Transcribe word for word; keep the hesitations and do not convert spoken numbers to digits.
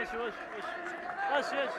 Hoş hoş hoş. Hoş hoş.